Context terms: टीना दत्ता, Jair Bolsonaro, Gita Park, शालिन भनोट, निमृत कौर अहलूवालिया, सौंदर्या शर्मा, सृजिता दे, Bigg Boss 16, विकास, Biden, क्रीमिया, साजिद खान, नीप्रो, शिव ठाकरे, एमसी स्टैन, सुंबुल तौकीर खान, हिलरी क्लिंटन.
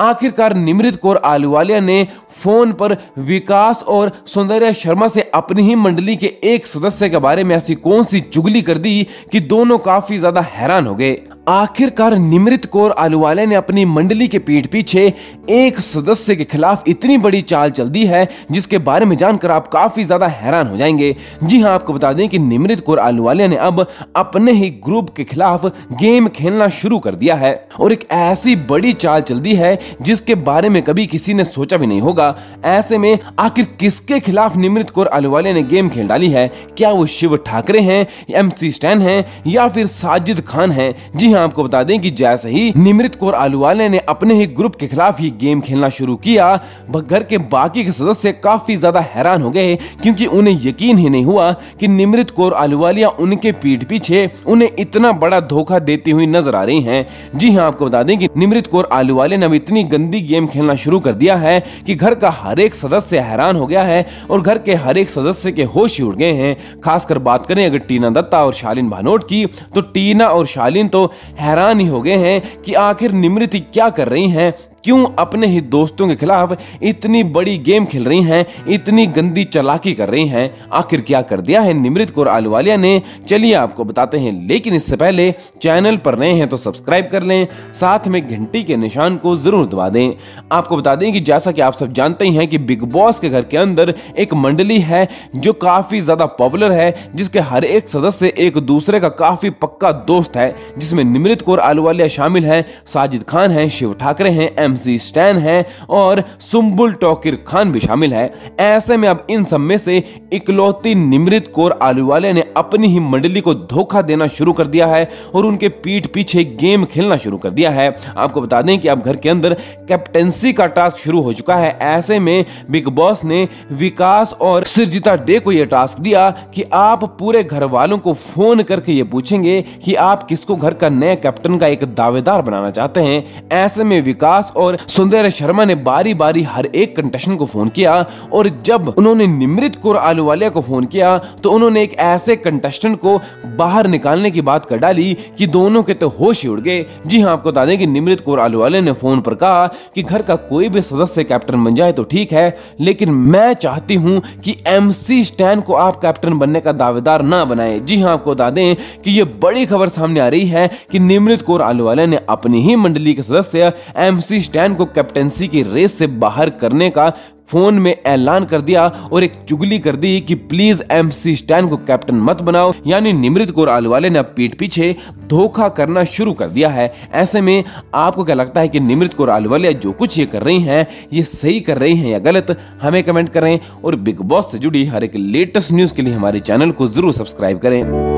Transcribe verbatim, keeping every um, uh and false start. आखिरकार निमृत कौर अहलूवालिया ने फोन पर विकास और सौंदर्या शर्मा से अपनी ही मंडली के एक सदस्य के बारे में ऐसी कौन सी चुगली कर दी कि दोनों काफी ज्यादा हैरान हो गए। आखिरकार निमृत कौर अहलूवालिया ने अपनी मंडली के पीठ पीछे एक सदस्य के खिलाफ इतनी बड़ी चाल चल दी है जिसके बारे में जानकर आप काफी ज्यादा हैरान हो जाएंगे। जी हां, आपको बता दें कि निमृत कौर अहलूवालिया ने अब अपने ही ग्रुप के खिलाफ गेम खेलना शुरू कर दिया है और एक ऐसी बड़ी चाल चल दी है जिसके बारे में कभी किसी ने सोचा भी नहीं होगा। ऐसे में आखिर किसके खिलाफ निमृत कौर अहलूवालिया ने गेम खेल डाली है? क्या वो शिव ठाकरे हैं, एमसी स्टैन हैं या फिर साजिद खान हैं? जी हाँ, आपको बता दें कि जैसे ही निमृत कौर अहलूवालिया ने अपने ही ग्रुप के खिलाफ ये गेम खेलना शुरू किया, घर के बाकी के सदस्य काफी ज्यादा हैरान हो गए क्योंकि उन्हें यकीन ही नहीं हुआ कि निमृत कौर अहलूवालिया उनके पीठ पीछे उन्हें इतना बड़ा धोखा देती हुई नजर आ रही हैं। जी हाँ, आपको बता दें कि निमृत कौर अहलूवालिया ने इतनी गंदी गेम खेलना शुरू कर दिया है कि घर का हर एक सदस्य हैरान हो गया है और घर के हर एक सदस्य के होश ही उड़ गए हैं। खासकर बात करें अगर टीना दत्ता और शालिन भनोट की, तो टीना और शालिन तो हैरान ही हो गए हैं कि आखिर निमृत क्या कर रही हैं, क्यों अपने ही दोस्तों के खिलाफ इतनी बड़ी गेम खेल रही हैं, इतनी गंदी चालाकी कर रही हैं। आखिर क्या कर दिया है निमृत कौर अहलूवालिया ने, चलिए आपको बताते हैं। लेकिन इससे पहले चैनल पर नए हैं तो सब्सक्राइब कर लें, साथ में घंटी के निशान को जरूर दबा दें। आपको बता दें कि जैसा कि आप सब जानते ही हैं कि बिग बॉस के घर के अंदर एक मंडली है जो काफी ज्यादा पॉपुलर है, जिसके हर एक सदस्य एक दूसरे का काफी पक्का दोस्त है, जिसमें निमृत कौर अहलूवालिया शामिल है, साजिद खान है, शिव ठाकरे हैं, एमसी स्टैन है और सुंबुल तौकीर खान भी शामिल है। ऐसे में अब इन सब में से इकलौती निमृत कौर अहलूवालिया ने अपनी ही मंडली को धोखा देना शुरू कर दिया है और उनके पीठ पीछे गेम खेलना शुरू कर दिया है। आपको बता दें कि अब घर के अंदर कैप्टेंसी का टास्क शुरू हो चुका है। ऐसे में बिग बॉस ने विकास और सृजिता दे को यह टास्क दिया कि आप पूरे घर वालों को फोन करके ये पूछेंगे कि आप किसको घर का नया कैप्टन का एक दावेदार बनाना चाहते हैं। ऐसे में विकास और सौंदर्या शर्मा ने बारी बारी हर एक कंटेस्टेंट को फोन किया और जब उन्होंने निमृत कौर अहलूवालिया को फोन किया तो उन्होंने एक ऐसे कंटेस्टेंट को बाहर निकालने की बात कर डाली कि दोनों के तो होश ही उड़ गए। जी हाँ, आपको बता दें कि निमृत कौर अहलूवालिया ने फोन पर कहा कि घर का कोई भी सदस्य कैप्टन बन जाए तो ठीक है, लेकिन मैं चाहती हूँ कि एमसी स्टैन को आप कैप्टन बनने का दावेदार ना बनाए। जी हाँ, आपको बता दें कि यह बड़ी खबर सामने आ रही है कि निमृत कौर अहलूवालिया ने अपनी ही मंडली के सदस्य एमसी स्टैन को कैप्टेंसी की रेस से बाहर करने का फोन में ऐलान कर दिया और एक चुगली कर दी कि प्लीज एमसी स्टैन को कैप्टन मत बनाओ। यानी निमृत कौर अहलूवालिया ने पीठ पीछे धोखा करना शुरू कर दिया है। ऐसे में आपको क्या लगता है कि निमृत कौर अहलूवालिया जो कुछ ये कर रही हैं, ये सही कर रही हैं या गलत? हमें कमेंट करें और बिग बॉस से जुड़ी हर एक लेटेस्ट न्यूज के लिए हमारे चैनल को जरूर सब्सक्राइब करें।